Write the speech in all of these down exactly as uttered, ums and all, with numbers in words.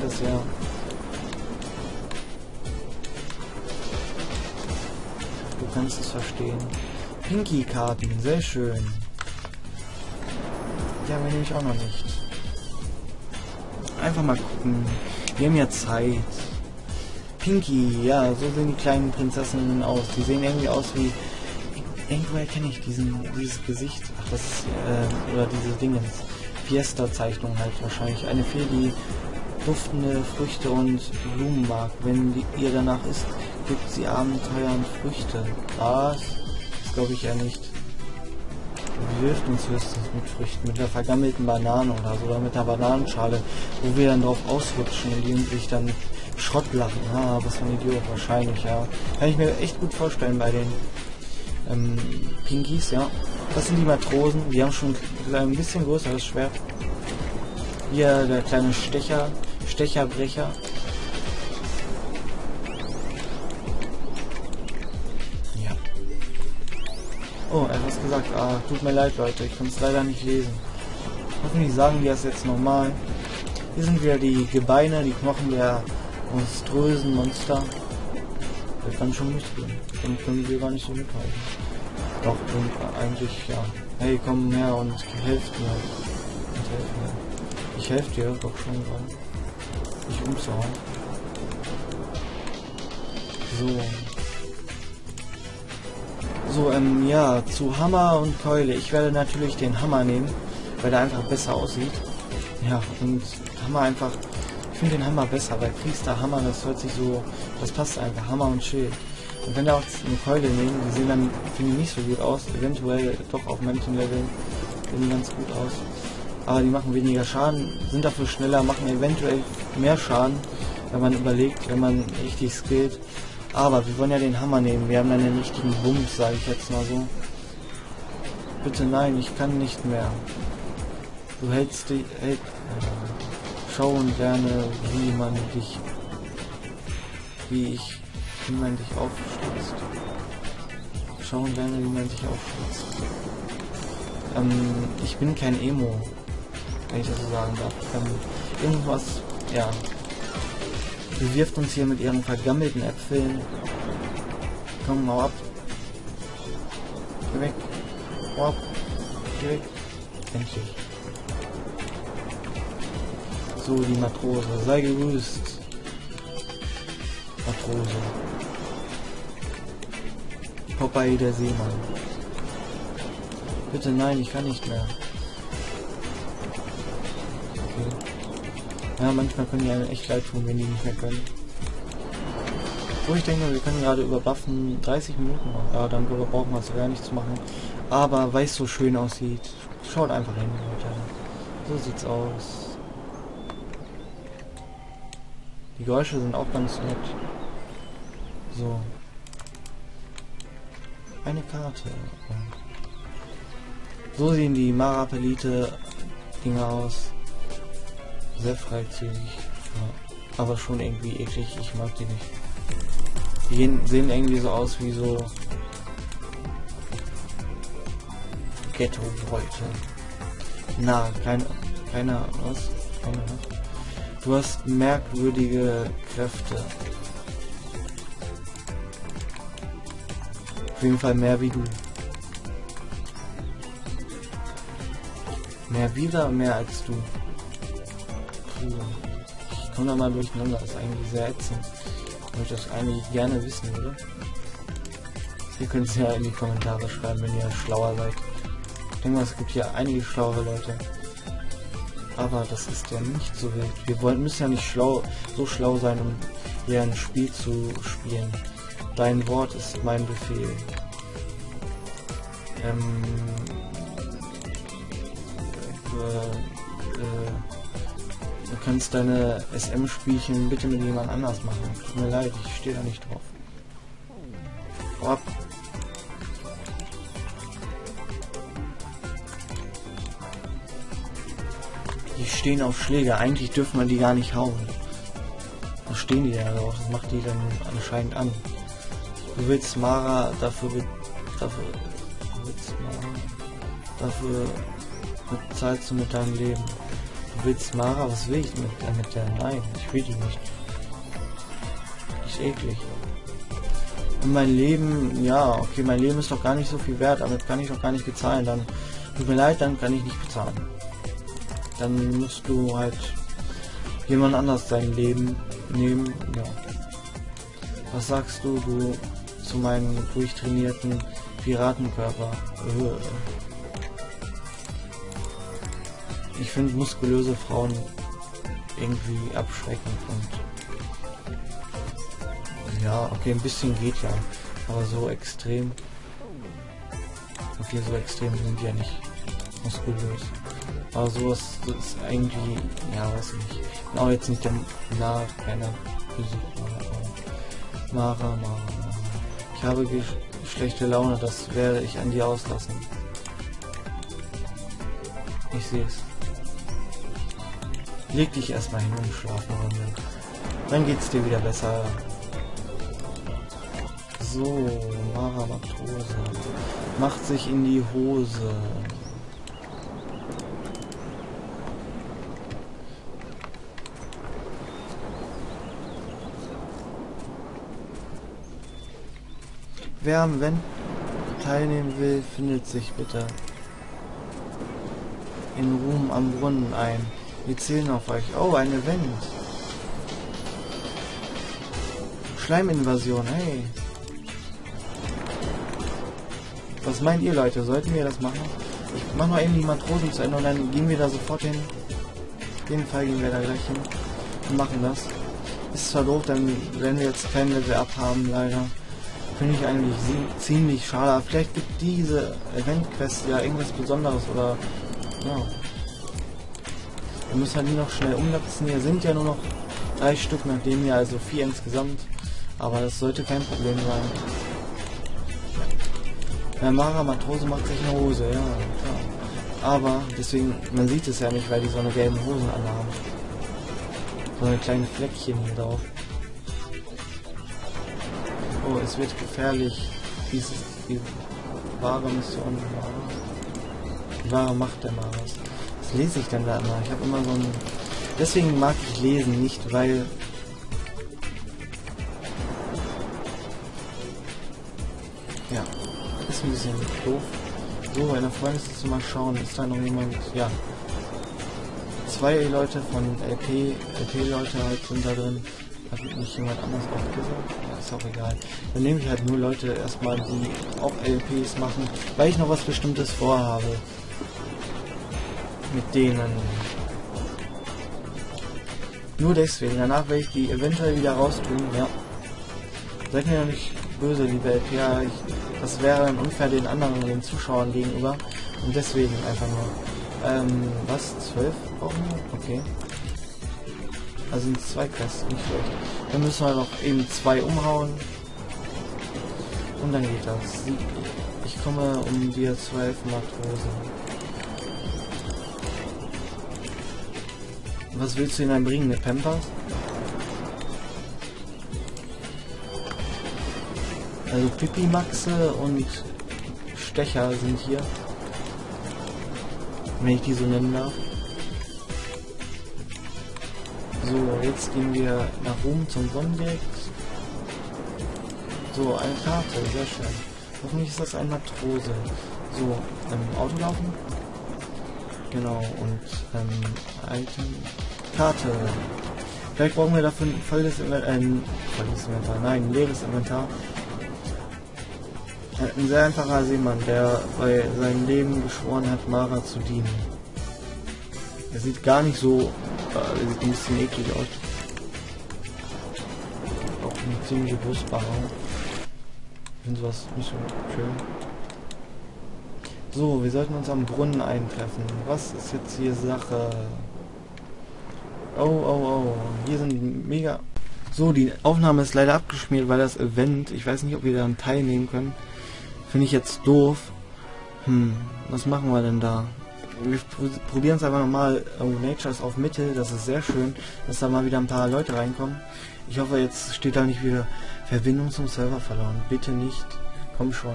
kennt das ja. Du kannst es verstehen. Pinky-Karten, sehr schön. Die haben wir nämlich auch noch nicht. Einfach mal gucken. Wir haben ja Zeit. Pinky, ja, so sehen die kleinen Prinzessinnen aus. Die sehen irgendwie aus wie... Irgendwoher kenne ich diesen, dieses Gesicht. Ach, das ist... Äh, oder diese Dingens. Fiesta-Zeichnung halt wahrscheinlich. Eine Fee, die duftende Früchte und Blumen mag. Wenn die, ihr danach isst, gibt sie Abenteuer und Früchte. Das, das glaube ich ja nicht. Wir dürfen uns höchstens mit Früchten, mit der vergammelten Banane oder so, oder mit einer Bananenschale, wo wir dann drauf ausrutschen und die sich dann Schrott lachen. Ah, was für ein Idiot, wahrscheinlich, ja. Kann ich mir echt gut vorstellen bei den ähm, Pinkies, ja. Das sind die Matrosen, die haben schon ein bisschen größeres Schwert. Hier der kleine Stecher, Stecherbrecher. Oh, er hat was gesagt. Ah, tut mir leid, Leute. Ich kann es leider nicht lesen. Hoffentlich sagen wir das jetzt nochmal. Hier sind wieder die Gebeine, die Knochen der monströsen Monster. Wir können schon mitgehen. Dann können wir gar nicht so mithalten. Doch, eigentlich, ja. Hey, komm her und helft mir. Und helft mir. Ich helfe dir doch schon dran. Dich umzuhauen. So. So, ähm, ja, zu Hammer und Keule. Ich werde natürlich den Hammer nehmen, weil der einfach besser aussieht. Ja, und Hammer einfach... Ich finde den Hammer besser, weil Priester Hammer, das hört sich so... Das passt einfach, Hammer und Schild. Und wenn wir auch eine Keule nehmen, die sehen dann, finde ich, nicht so gut aus. Eventuell doch auf Menton-Level sehen die ganz gut aus. Aber die machen weniger Schaden, sind dafür schneller, machen eventuell mehr Schaden, wenn man überlegt, wenn man richtig skillt. Aber wir wollen ja den Hammer nehmen. Wir haben dann den richtigen Bums, sage ich jetzt mal so. Bitte nein, ich kann nicht mehr. Du hältst dich... Hält, äh, schau und lerne, wie man dich... Wie ich... Wie man dich aufstützt. Schau und lerne, wie man dich aufstützt. Ähm, ich bin kein Emo. Wenn ich das so sagen darf. Ähm, irgendwas... Ja... Sie wirft uns hier mit ihren vergammelten Äpfeln. Komm, hau ab. Geh weg. Hau ab. Geh weg. Endlich. So, die Matrose. Sei gegrüßt. Matrose. Popeye der Seemann. Bitte nein, ich kann nicht mehr. Okay. Ja, manchmal können die einem echt leid tun, wenn die nicht mehr können. So, ich denke, wir können gerade überbuffen dreißig Minuten machen. Ja, dann brauchen wir es gar nicht zu machen. Aber weil es so schön aussieht, schaut einfach hin, Leute. So sieht's aus. Die Geräusche sind auch ganz nett. So. Eine Karte. So sehen die Marapelite-Dinger aus. Sehr freizügig, ja. Aber schon irgendwie eklig, ich mag die nicht. Die gehen, sehen irgendwie so aus wie so Ghetto-Bräute. Na, kein, keiner was? Keiner was? Du hast merkwürdige Kräfte. Auf jeden Fall mehr wie du. Mehr wieder, mehr als du. Ich komme da mal durcheinander, das ist eigentlich sehr ätzend. Ich möchte das eigentlich gerne wissen, oder? Ihr könnt es ja in die Kommentare schreiben, wenn ihr schlauer seid. Ich denke mal, es gibt hier einige schlaue Leute. Aber das ist ja nicht so wild. Wir wollen, müssen ja nicht schlau, so schlau sein, um hier ein Spiel zu spielen. Dein Wort ist mein Befehl. Ähm... Äh... äh Du kannst deine S M-Spielchen bitte mit jemand anders machen. Tut mir leid, ich stehe da nicht drauf. Hau ab. Die stehen auf Schläge. Eigentlich dürfen wir die gar nicht hauen. Da stehen die ja drauf. Das macht die dann anscheinend an. Du willst Mara dafür... Dafür... Du willst Mara... Dafür bezahlst du mit deinem Leben. Du willst Mara? Was will ich mit, äh, mit der? Nein, ich will die nicht. Ist eklig. Und mein Leben, ja, okay, mein Leben ist doch gar nicht so viel wert, damit kann ich doch gar nicht bezahlen. Dann, tut mir leid, dann kann ich nicht bezahlen. Dann musst du halt jemand anders dein Leben nehmen, ja. Was sagst du, du zu meinem durchtrainierten Piratenkörper? Ich finde muskulöse Frauen irgendwie abschreckend und ja, okay, ein bisschen geht ja, aber so extrem, okay, so extrem sind die ja nicht muskulös. Aber sowas ist irgendwie, ja, weiß nicht. Ich bin auch jetzt nicht der nah keiner Besuch. Mara, Mara, Mara. Ich habe schlechte Laune, das werde ich an dir auslassen. Ich sehe es. Leg dich erstmal hin und schlafen, Runde. Dann geht's dir wieder besser. So, Mara Maktose. Macht sich in die Hose. Wer am Event teilnehmen will, findet sich bitte in Ruhm am Brunnen ein. Wir zählen auf euch. Oh, ein Event. Schleiminvasion, hey. Was meint ihr, Leute? Sollten wir das machen? Ich mach mal eben die Matrosen zu Ende und dann gehen wir da sofort hin. Auf jeden Fall gehen wir da gleich hin und machen das. Ist zwar doof, dann werden wir jetzt kein Level abhaben, leider. Finde ich eigentlich ziemlich schade. Vielleicht gibt diese Event-Quest ja irgendwas Besonderes oder ja. Wir müssen halt die noch schnell umlassen. Hier sind ja nur noch drei Stück, nachdem hier also vier insgesamt. Aber das sollte kein Problem sein. Der Mara Matrose macht sich eine Hose, ja, klar. Aber deswegen, man sieht es ja nicht, weil die so eine gelben Hosen anhaben. So eine kleine Fleckchen hier drauf. Oh, es wird gefährlich. Dies ist die wahre Mission. Die wahre Macht der Maras. Was lese ich denn da immer? Ich habe immer so ein... Deswegen mag ich lesen, nicht weil... Ja, ist ein bisschen doof. So, meine Freunde, jetzt mal schauen. Ist da noch jemand? Ja. Zwei Leute von L P. L P-Leute halt sind da drin. Hat nicht jemand anders auch gesagt? Ist auch egal. Dann nehme ich halt nur Leute erstmal, die auch L Ps machen, weil ich noch was Bestimmtes vorhabe. Mit denen. Nur deswegen. Danach werde ich die eventuell wieder rausbringen. Ja. Seid mir doch nicht böse, liebe L P A. Ich, das wäre dann unfair den anderen, den Zuschauern gegenüber. Und deswegen einfach nur. Ähm, was? zwölf Wochen? Okay. Also sind zwei Quests, nicht schlecht. Dann müssen wir noch eben zwei umhauen. Und dann geht das. Ich komme um dir zu helfen, Matrose. Was willst du ihnen dann bringen? Eine Pampers? Also Pipi-Maxe und Stecher sind hier. Wenn ich die so nennen darf. So, jetzt gehen wir nach Rom zum Sonnenberg. So, eine Karte, sehr schön. Hoffentlich ist das ein Matrose. So, ähm, Auto laufen. Genau, und ähm, Item. Karte. Vielleicht brauchen wir dafür ein volles Inventar. Ähm, volles Inventar, nein, ein leeres Inventar. Ein sehr einfacher Seemann, der bei seinem Leben geschworen hat, Mara zu dienen. Er sieht gar nicht so. Das sieht ein bisschen eklig aus. Auch eine ziemliche Brustbehaarung. Wenn sowas nicht so schön. So, wir sollten uns am Brunnen eintreffen. Was ist jetzt hier Sache? Oh, oh, oh. Hier sind mega... So, die Aufnahme ist leider abgeschmiert, weil das Event... Ich weiß nicht, ob wir daran teilnehmen können. Finde ich jetzt doof. Hm, was machen wir denn da? Wir probieren es einfach nochmal. Oh, Nature ist auf Mitte, das ist sehr schön, dass da mal wieder ein paar Leute reinkommen. Ich hoffe, jetzt steht da nicht wieder Verbindung zum Server verloren. Bitte nicht. Komm schon.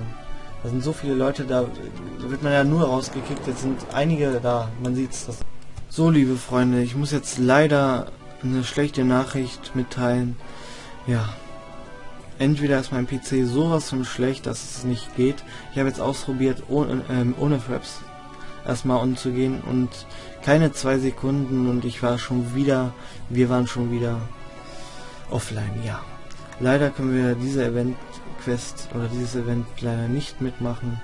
Da sind so viele Leute, da wird man ja nur rausgekickt. Jetzt sind einige da. Man sieht's. Das So, liebe Freunde, ich muss jetzt leider eine schlechte Nachricht mitteilen. Ja, entweder ist mein P C sowas von schlecht, dass es nicht geht. Ich habe jetzt ausprobiert, ohne, ähm, ohne Fraps erstmal umzugehen und keine zwei Sekunden und ich war schon wieder, wir waren schon wieder offline, ja. Leider können wir diese Event-Quest oder dieses Event leider nicht mitmachen.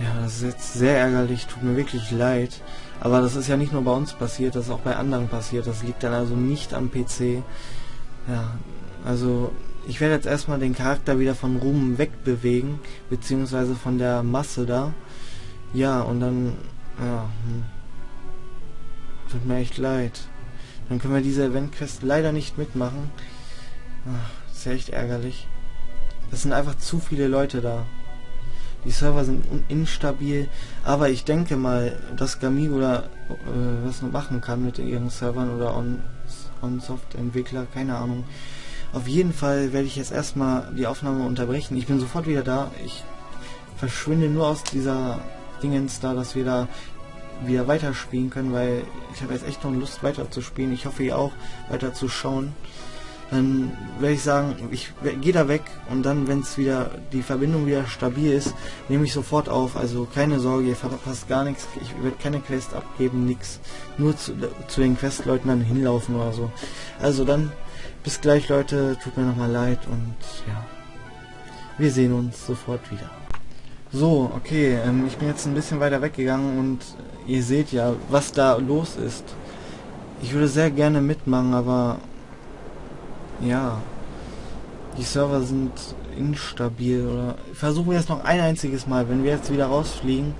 Ja, das ist jetzt sehr ärgerlich, tut mir wirklich leid. Aber das ist ja nicht nur bei uns passiert, das ist auch bei anderen passiert. Das liegt dann also nicht am P C. Ja, also ich werde jetzt erstmal den Charakter wieder von Ruhm wegbewegen, beziehungsweise von der Masse da. Ja, und dann, ja, hm. Tut mir echt leid. Dann können wir diese Event-Quest leider nicht mitmachen. Ach, ist ja echt ärgerlich. Es sind einfach zu viele Leute da. Die Server sind instabil, aber ich denke mal, dass Gamigo da äh, was noch machen kann mit ihren Servern oder On-Soft-Entwickler, keine Ahnung. Auf jeden Fall werde ich jetzt erstmal die Aufnahme unterbrechen. Ich bin sofort wieder da. Ich verschwinde nur aus dieser Dingens da, dass wir da wieder weiterspielen können, weil ich habe jetzt echt noch Lust weiter zu spielen. Ich hoffe, ihr auch weiter zu schauen. Dann werde ich sagen, ich gehe da weg und dann, wenn es wieder die Verbindung wieder stabil ist, nehme ich sofort auf. Also keine Sorge, ihr verpasst gar nichts. Ich werde keine Quest abgeben, nix. Nur zu, zu den Questleuten dann hinlaufen oder so. Also dann, bis gleich, Leute. Tut mir nochmal leid und ja, wir sehen uns sofort wieder. So, okay, ähm, ich bin jetzt ein bisschen weiter weggegangen und ihr seht ja, was da los ist. Ich würde sehr gerne mitmachen, aber ja, die Server sind instabil. Oder versuchen wir es noch ein einziges Mal. Wenn wir jetzt wieder rausfliegen,